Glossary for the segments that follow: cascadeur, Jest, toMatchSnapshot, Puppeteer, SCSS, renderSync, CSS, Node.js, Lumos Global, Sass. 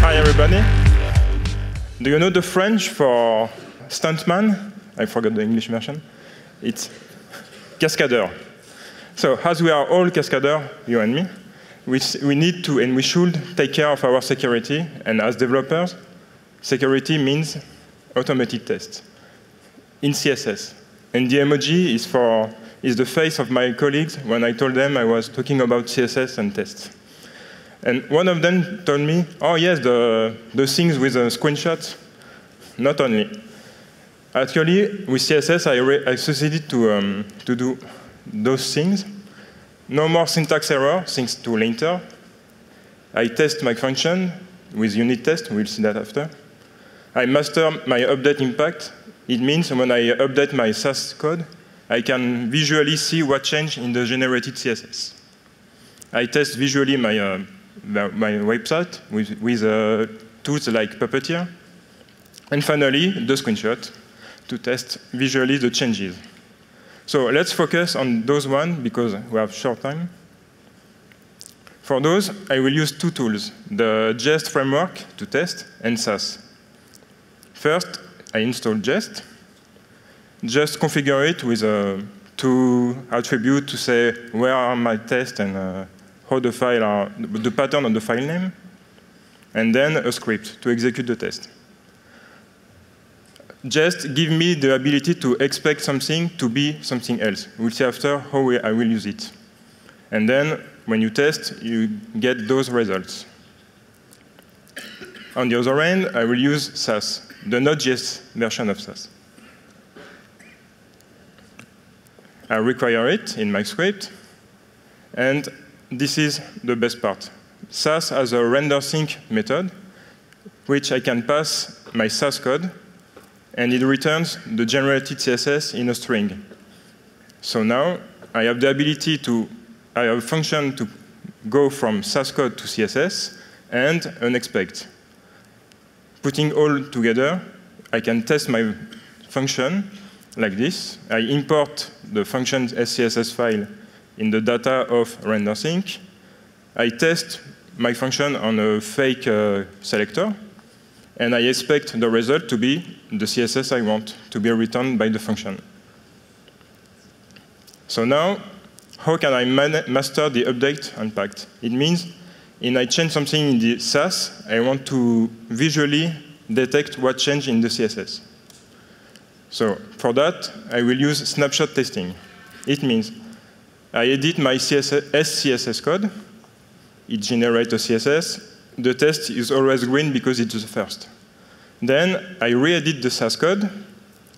Hi everybody. Do you know the French for stuntman? I forgot the English version. It's cascadeur. So as we are all cascadeurs, you and me, we need to and we should take care of our security. And as developers, security means automatic tests in CSS. And the emoji is the face of my colleagues when I told them I was talking about CSS and tests. And one of them told me, oh yes, the things with the screenshots, not only. Actually, with CSS, I succeeded to do those things. No more syntax error, thanks to linter. I test my function with unit test. We'll see that after. I master my update impact. It means when I update my Sass code, I can visually see what changed in the generated CSS. I test visually my website with tools like Puppeteer. And finally, the screenshot to test visually the changes. So let's focus on those ones because we have short time. For those, I will use two tools, the Jest framework to test and Sass. First, I install Jest. Just configure it with two attributes to say where are my tests and how the file are, the pattern of the file name, and then a script to execute the test. Just give me the ability to expect something to be something else. We'll see after how I will use it. And then when you test, you get those results. On the other end, I will use Sass, the Node.js version of Sass. I require it in my script. And this is the best part. Sass has a renderSync method, which I can pass my Sass code. And it returns the generated CSS in a string. So now I have the ability to, I have a function to go from Sass code to CSS and an expect. Putting all together, I can test my function like this. I import the function SCSS file in the data of renderSync. I test my function on a fake selector. And I expect the result to be the CSS I want to be returned by the function. So now, how can I master the update impact? It means if I change something in the Sass, I want to visually detect what changed in the CSS. So for that, I will use snapshot testing. It means I edit my SCSS code. It generates a CSS. The test is always green because it's the first. Then I re-edit the Sass code,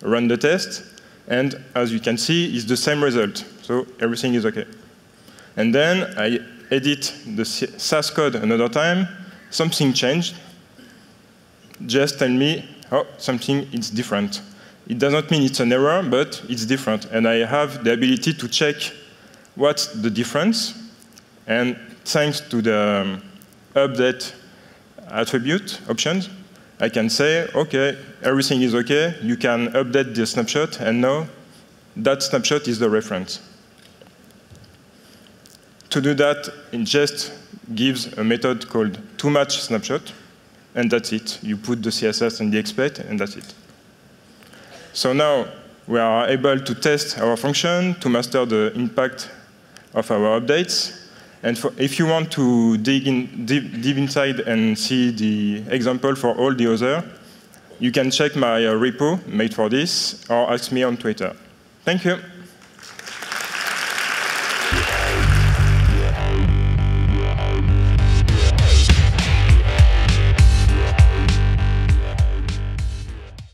run the test, and as you can see, it's the same result. So everything is OK. And then I edit the Sass code another time. Something changed. Just tell me, oh, something is different. It does not mean it's an error, but it's different. And I have the ability to check what's the difference. And thanks to the update attribute options, I can say, OK, everything is OK. You can update the snapshot, and now that snapshot is the reference. To do that, it just gives a method called toMatchSnapshot, and that's it. You put the CSS and the expect, and that's it. So now we are able to test our function to master the impact of our updates. And if you want to dig deep inside and see the example for all the others, you can check my repo made for this or ask me on Twitter. Thank you.